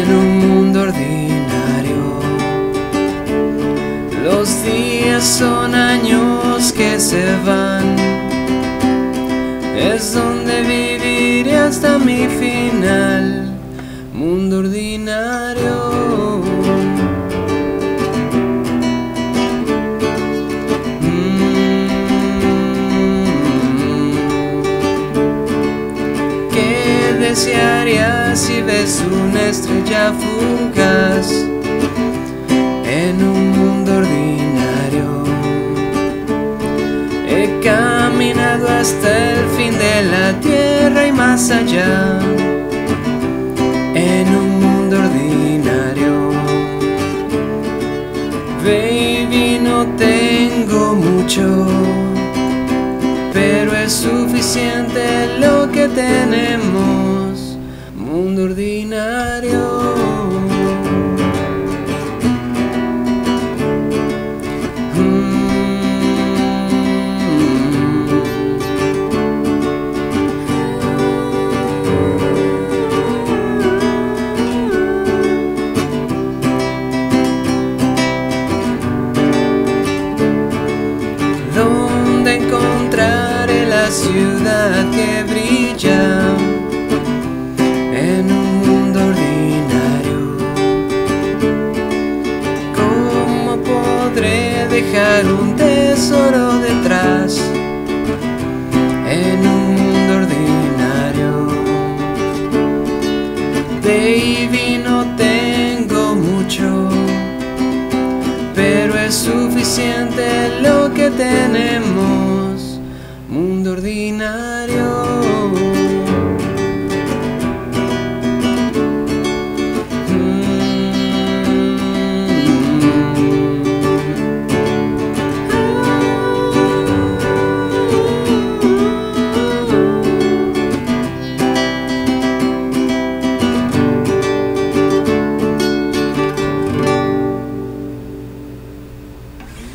en un mundo ordinario. Los días son años que se van, es donde viviré hasta mi final. Mundo ordinario. ¿Qué desearías si ves una estrella fugaz en un mundo ordinario? He caminado hasta el fin de la tierra y más allá, en un mundo ordinario. Baby, no tengo mucho, pero es suficiente lo que tenemos. Mundo ordinario. ¿Dónde encontraré la ciudad que brilla en un mundo ordinario? ¿Cómo podré dejar un tesoro detrás en un mundo ordinario? Baby, no tengo mucho, pero es suficiente lo que tenemos.